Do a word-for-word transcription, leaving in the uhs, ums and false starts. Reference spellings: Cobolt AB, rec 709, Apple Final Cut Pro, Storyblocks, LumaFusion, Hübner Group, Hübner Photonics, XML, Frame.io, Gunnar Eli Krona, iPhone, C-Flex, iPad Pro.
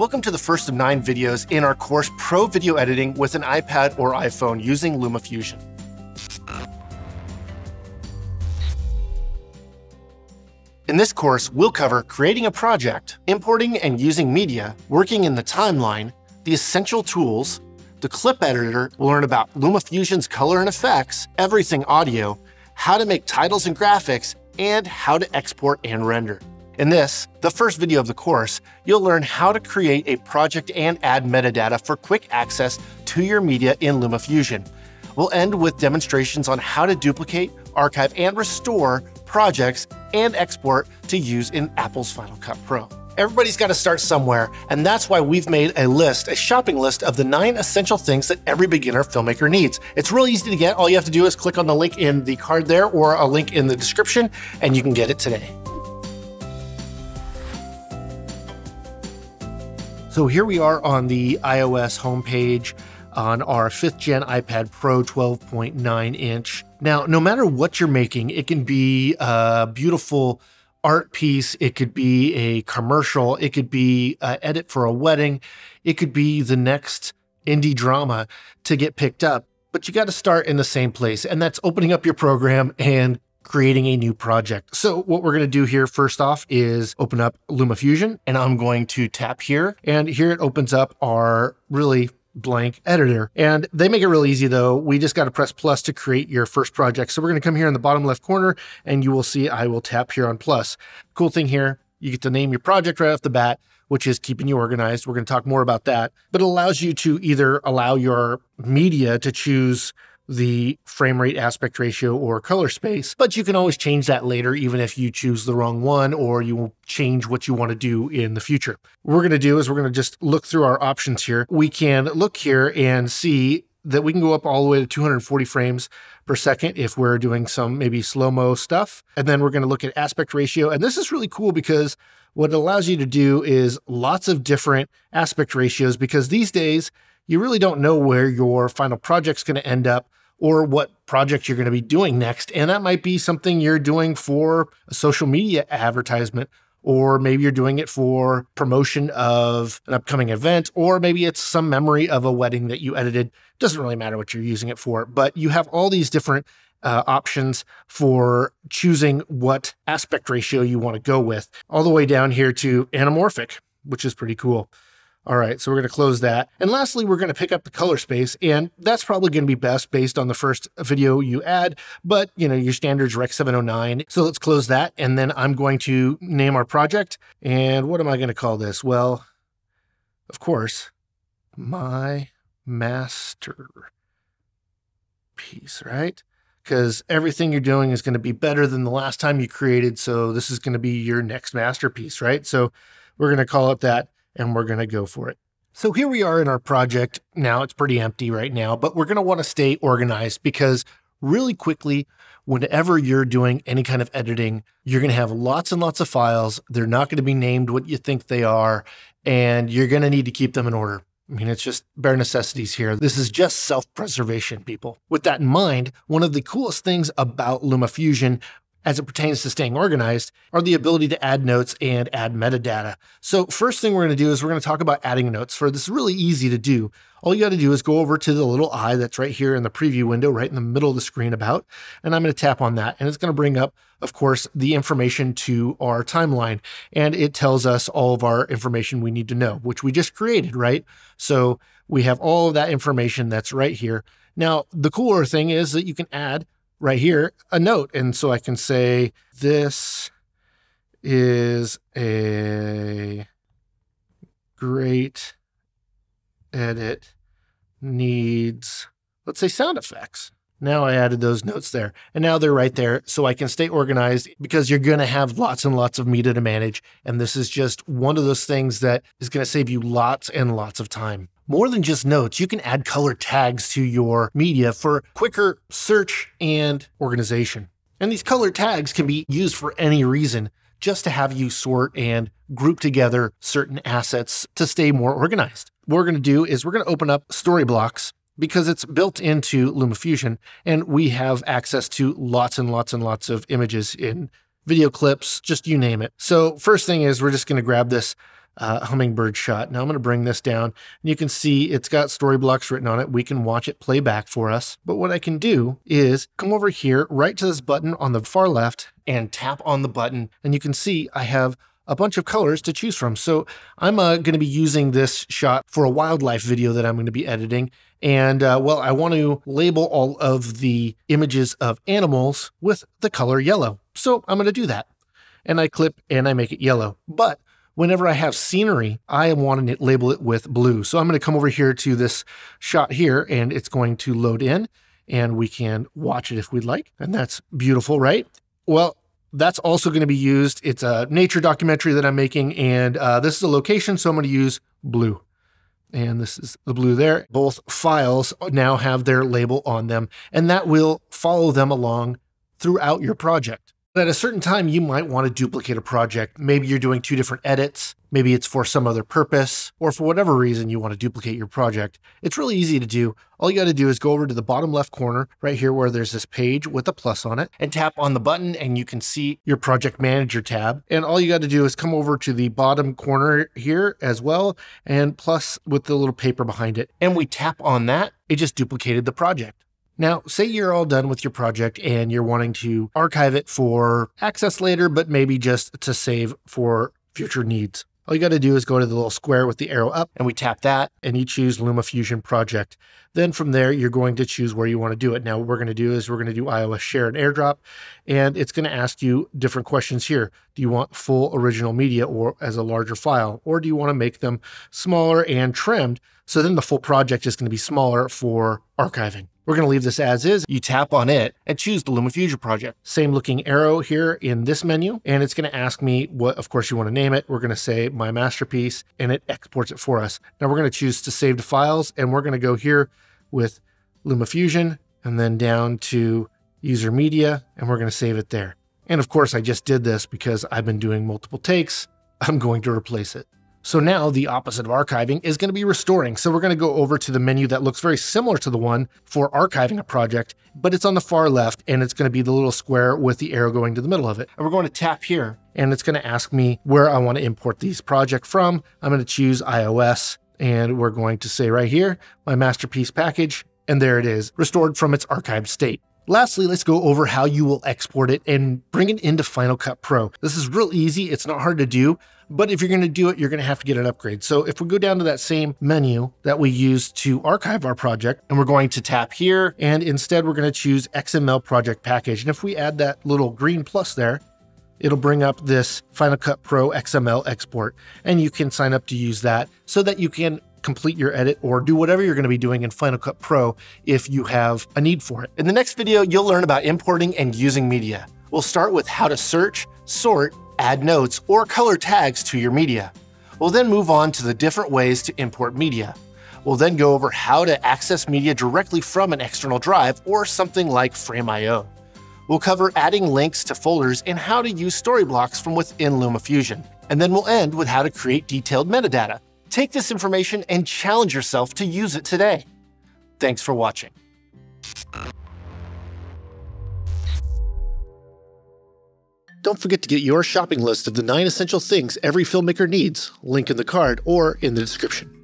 Welcome to the first of nine videos in our course Pro Video Editing with an iPad or iPhone using LumaFusion. In this course, we'll cover creating a project, importing and using media, working in the timeline, the essential tools, the clip editor, we'll learn about LumaFusion's color and effects, everything audio, how to make titles and graphics, and how to export and render. In this, the first video of the course, you'll learn how to create a project and add metadata for quick access to your media in LumaFusion. We'll end with demonstrations on how to duplicate, archive, and restore projects and export to use in Apple's Final Cut Pro. Everybody's got to start somewhere, and that's why we've made a list, a shopping list of the nine essential things that every beginner filmmaker needs. It's really easy to get. All you have to do is click on the link in the card there or a link in the description, and you can get it today. So here we are on the iOS homepage on our fifth gen iPad Pro twelve point nine inch. Now, no matter what you're making, it can be a beautiful art piece, it could be a commercial, it could be an edit for a wedding, it could be the next indie drama to get picked up, but you got to start in the same place, and that's opening up your program and creating a new project. So what we're going to do here first off is open up LumaFusion, and I'm going to tap here, and here it opens up our really blank editor. And they make it real easy though. We just got to press plus to create your first project. So we're going to come here in the bottom left corner and you will see I will tap here on plus. Cool thing here, you get to name your project right off the bat, which is keeping you organized. We're going to talk more about that, but it allows you to either allow your media to choose the frame rate, aspect ratio, or color space, but you can always change that later even if you choose the wrong one or you will change what you want to do in the future. What we're going to do is we're going to just look through our options here. We can look here and see that we can go up all the way to two hundred forty frames per second if we're doing some maybe slow-mo stuff. And then we're going to look at aspect ratio. And this is really cool because what it allows you to do is lots of different aspect ratios, because these days you really don't know where your final project's going to end up or what project you're going to be doing next. And that might be something you're doing for a social media advertisement, or maybe you're doing it for promotion of an upcoming event, or maybe it's some memory of a wedding that you edited. Doesn't really matter what you're using it for, but you have all these different uh, options for choosing what aspect ratio you want to go with, all the way down here to anamorphic, which is pretty cool. All right, so we're going to close that. And lastly, we're going to pick up the color space, and that's probably going to be best based on the first video you add, but you know, your standard's rec seven oh nine. So let's close that. And then I'm going to name our project. And what am I going to call this? Well, of course, my masterpiece, right? Because everything you're doing is going to be better than the last time you created. So this is going to be your next masterpiece, right? So we're going to call it that, and we're going to go for it. So here we are in our project. Now it's pretty empty right now, but we're going to want to stay organized, because really quickly, whenever you're doing any kind of editing, you're going to have lots and lots of files. They're not going to be named what you think they are, and you're going to need to keep them in order. I mean, it's just bare necessities here. This is just self-preservation, people. With that in mind, one of the coolest things about LumaFusion as it pertains to staying organized are the ability to add notes and add metadata. So first thing we're going to do is we're going to talk about adding notes. For this is really easy to do. All you got to do is go over to the little eye that's right here in the preview window, right in the middle of the screen about, and I'm going to tap on that. And it's going to bring up, of course, the information to our timeline. And it tells us all of our information we need to know, which we just created, right? So we have all of that information that's right here. Now, the cooler thing is that you can add right here a note. And so I can say, this is a great edit, needs, let's say, sound effects. Now I added those notes there, and now they're right there. So I can stay organized, because you're going to have lots and lots of media to manage. And this is just one of those things that is going to save you lots and lots of time. More than just notes, you can add color tags to your media for quicker search and organization. And these color tags can be used for any reason, just to have you sort and group together certain assets to stay more organized. What we're going to do is we're going to open up Storyblocks, because it's built into LumaFusion and we have access to lots and lots and lots of images in video clips, just you name it. So first thing is we're just going to grab this uh, hummingbird shot. Now I'm going to bring this down, and you can see it's got Storyblocks written on it. We can watch it play back for us. But what I can do is come over here, right to this button on the far left, and tap on the button, and you can see I have a bunch of colors to choose from. So I'm uh, going to be using this shot for a wildlife video that I'm going to be editing. And uh, well, I want to label all of the images of animals with the color yellow. So I'm going to do that. And I clip and I make it yellow. But whenever I have scenery, I want to label it with blue. So I'm going to come over here to this shot here, and it's going to load in, and we can watch it if we'd like. And that's beautiful, right? Well, that's also going to be used. It's a nature documentary that I'm making, and uh, this is a location, so I'm going to use blue. And this is the blue there. Both files now have their label on them, and that will follow them along throughout your project. But at a certain time, you might want to duplicate a project. Maybe you're doing two different edits. Maybe it's for some other purpose, or for whatever reason you want to duplicate your project. It's really easy to do. All you got to do is go over to the bottom left corner right here where there's this page with a plus on it, and tap on the button, and you can see your project manager tab. And all you got to do is come over to the bottom corner here as well, and plus with the little paper behind it. And we tap on that. It just duplicated the project. Now, say you're all done with your project and you're wanting to archive it for access later, but maybe just to save for future needs. All you got to do is go to the little square with the arrow up, and we tap that, and you choose LumaFusion project. Then from there, you're going to choose where you want to do it. Now, what we're going to do is we're going to do iOS share and airdrop, and it's going to ask you different questions here. Do you want full original media or as a larger file, or do you want to make them smaller and trimmed? So then the full project is going to be smaller for archiving. We're going to leave this as is. You tap on it and choose the LumaFusion project. Same looking arrow here in this menu, and it's going to ask me what, of course, you want to name it. We're going to say my masterpiece, and it exports it for us. Now we're going to choose to save to files, and we're going to go here with LumaFusion and then down to user media, and we're going to save it there. And of course, I just did this because I've been doing multiple takes. I'm going to replace it. So now the opposite of archiving is going to be restoring. So we're going to go over to the menu that looks very similar to the one for archiving a project, but it's on the far left, and it's going to be the little square with the arrow going to the middle of it. And we're going to tap here, and it's going to ask me where I want to import these project from. I'm going to choose iOS, and we're going to say right here, my masterpiece package, and there it is, restored from its archived state. Lastly, let's go over how you will export it and bring it into Final Cut Pro. This is real easy. It's not hard to do, but if you're going to do it, you're going to have to get an upgrade. So if we go down to that same menu that we used to archive our project, and we're going to tap here, and instead we're going to choose X M L project package. And if we add that little green plus there, it'll bring up this Final Cut Pro X M L export, and you can sign up to use that so that you can complete your edit or do whatever you're going to be doing in Final Cut Pro if you have a need for it. In the next video, you'll learn about importing and using media. We'll start with how to search, sort, add notes, or color tags to your media. We'll then move on to the different ways to import media. We'll then go over how to access media directly from an external drive or something like Frame dot I O. We'll cover adding links to folders and how to use Storyblocks from within LumaFusion. And then we'll end with how to create detailed metadata. Take this information and challenge yourself to use it today. Thanks for watching. Don't forget to get your shopping list of the nine essential things every filmmaker needs. Link in the card or in the description.